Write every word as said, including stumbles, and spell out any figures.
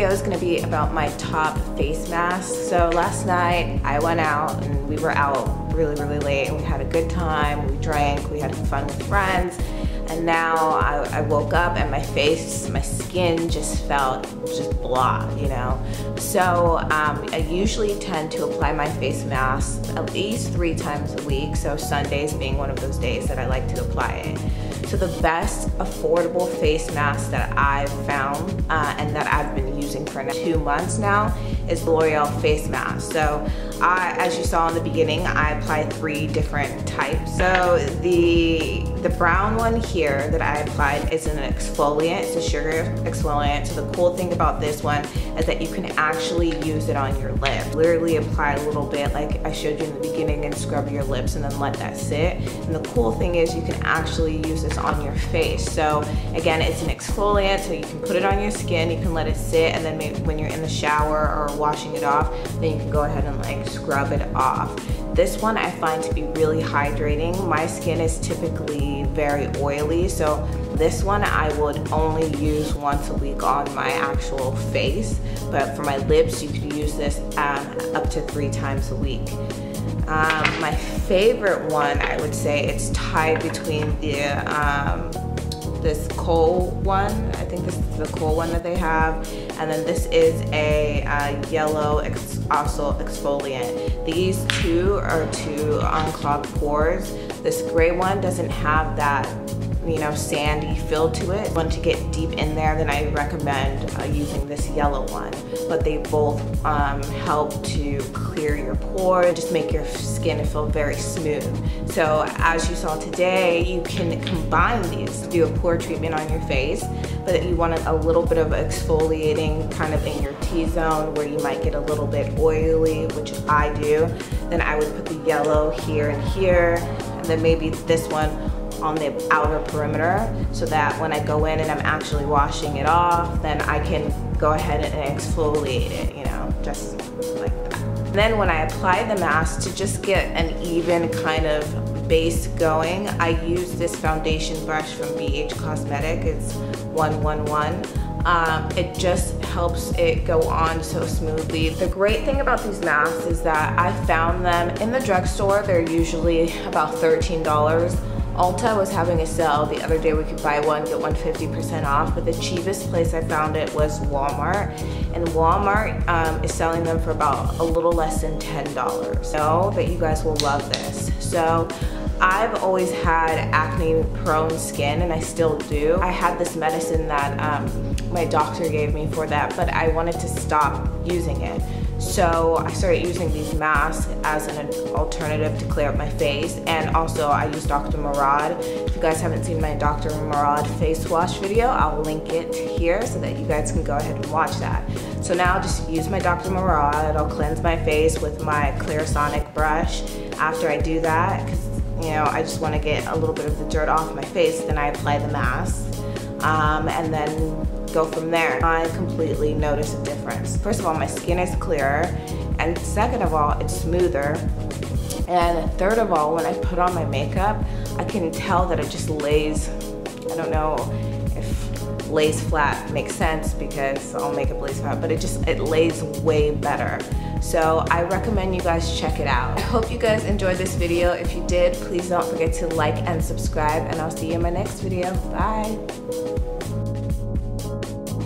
video is gonna be about my top face masks. So last night I went out and we were out really, really late and we had a good time, we drank, we had fun with friends. And now I, I woke up and my face, my skin just felt just blah, you know? So um, I usually tend to apply my face mask at least three times a week, so Sundays being one of those days that I like to apply it. So the best affordable face mask that I've found uh, and that I've been using for two months now is L'Oreal face mask. So I, as you saw in the beginning, I apply three different types. So the, the brown one here that I applied is an exfoliant. It's a sugar exfoliant. So the cool thing about this one is that you can actually use it on your lip. Literally apply a little bit like I showed you in the beginning and scrub your lips and then let that sit. And the cool thing is you can actually use this on your face. So again, it's an exfoliant, so you can put it on your skin, you can let it sit, and then maybe when you're in the shower or washing it off, then you can go ahead and like scrub it off. This one I find to be really hydrating. My skin is typically very oily, so this one I would only use once a week on my actual face, but for my lips you could use this um, up to three times a week. Um, my favorite one, I would say it's tied between the um, this coal one, I think this is the coal one that they have, and then this is a uh, yellow ex also exfoliant. These two are to unclog pores. This gray one doesn't have that, you know, sandy feel to it. Once you get deep in there, then I recommend uh, using this yellow one. But they both um, help to clear your pores, just make your skin feel very smooth. So as you saw today, you can combine these to do a pore treatment on your face, but you want a little bit of exfoliating kind of in your T-zone where you might get a little bit oily, which I do. Then I would put the yellow here and here, and then maybe this one on the outer perimeter, so that when I go in and I'm actually washing it off, then I can go ahead and exfoliate it, you know, just like that. And then when I apply the mask, to just get an even kind of base going, I use this foundation brush from B H Cosmetic. It's one one one. Um, it just helps it go on so smoothly. The great thing about these masks is that I found them in the drugstore. They're usually about thirteen dollars. Ulta was having a sale the other day. We could buy one, get one fifty percent off, but the cheapest place I found it was Walmart. And Walmart um, is selling them for about a little less than ten dollars. So that you guys will love this. So I've always had acne prone skin, and I still do. I had this medicine that um, my doctor gave me for that, but I wanted to stop using it. So I started using these masks as an alternative to clear up my face, and also I use Doctor Murad. If you guys haven't seen my Doctor Murad face wash video, I'll link it here so that you guys can go ahead and watch that. So now I'll just use my Doctor Murad. I'll cleanse my face with my Clarisonic brush after I do that, because you know I just want to get a little bit of the dirt off my face. Then I apply the mask, um, and then go from there. I completely notice a difference. First of all, my skin is clearer, and second of all, it's smoother, and third of all, when I put on my makeup, I can tell that it just lays, I don't know if lays flat makes sense because all makeup lays flat, but it just, it lays way better. So I recommend you guys check it out. I hope you guys enjoyed this video. If you did, please don't forget to like and subscribe, and I'll see you in my next video. Bye.